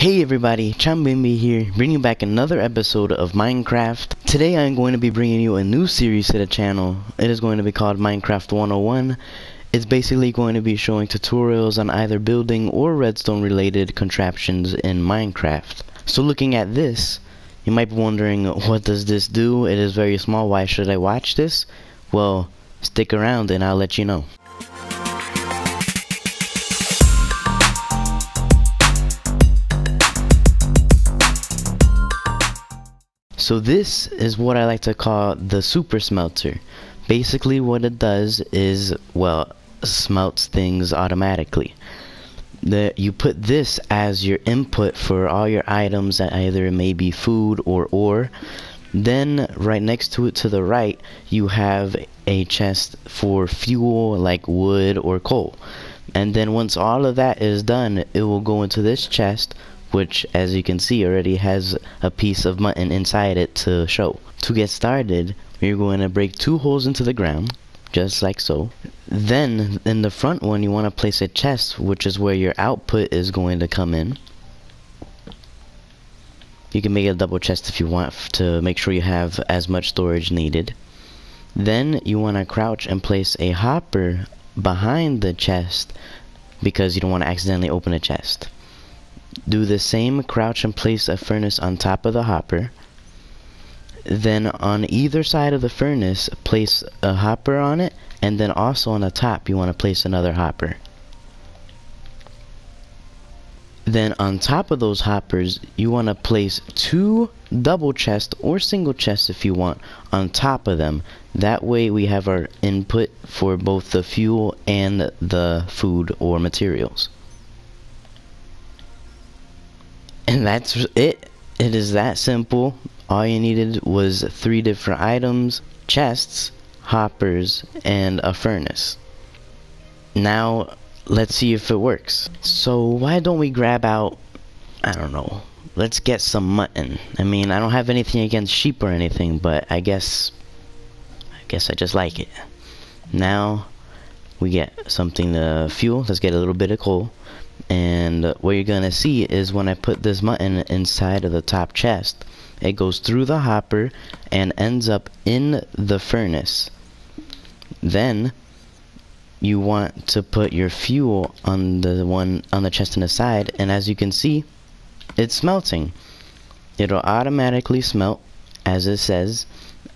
Hey everybody, ChamBimby here, bringing back another episode of Minecraft. Today I'm going to be bringing you a new series to the channel. It is going to be called Minecraft 101. It's basically going to be showing tutorials on either building or redstone related contraptions in Minecraft. So looking at this, you might be wondering, what does this do? It is very small, why should I watch this? Well, stick around and I'll let you know. So this is what I like to call the super smelter. Basically what it does is, well, smelts things automatically. You put this as your input for all your items, that either may be food or ore. Then right next to it to the right, you have a chest for fuel like wood or coal. And then once all of that is done, it will go into this chest, which as you can see already has a piece of mutton inside it to show. To get started, you're going to break two holes into the ground, just like so. Then in the front one you want to place a chest, which is where your output is going to come in. You can make a double chest if you want to make sure you have as much storage needed. Then you want to crouch and place a hopper behind the chest because you don't want to accidentally open a chest. Do the same, crouch and place a furnace on top of the hopper. Then on either side of the furnace, place a hopper on it, and then also on the top you want to place another hopper. Then on top of those hoppers, you want to place two double chests or single chests if you want on top of them. That way we have our input for both the fuel and the food or materials. And that's it. It is that simple. All you needed was three different items, chests, hoppers, and a furnace. Now, let's see if it works. So why don't we grab out, I don't know, let's get some mutton. I mean, I don't have anything against sheep or anything, but I guess I just like it. Now, we get something to fuel. Let's get a little bit of coal. And what you're gonna see is when I put this mutton inside of the top chest, it goes through the hopper and ends up in the furnace. Then you want to put your fuel on the one on the chest on the side, and as you can see, it's smelting. It'll automatically smelt as it says,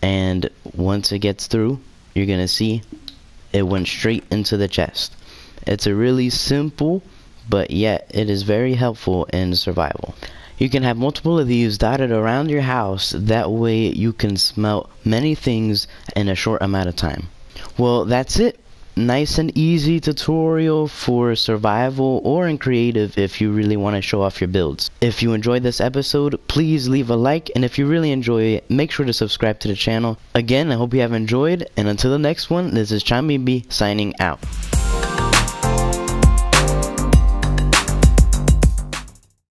and once it gets through, you're gonna see it went straight into the chest. It's a really simple, but yet it is very helpful in survival. You can have multiple of these dotted around your house, that way you can smelt many things in a short amount of time. Well, that's it. Nice and easy tutorial for survival or in creative if you really want to show off your builds. If you enjoyed this episode, please leave a like, and if you really enjoy it, make sure to subscribe to the channel. Again, I hope you have enjoyed, and until the next one, this is ChamBimby signing out.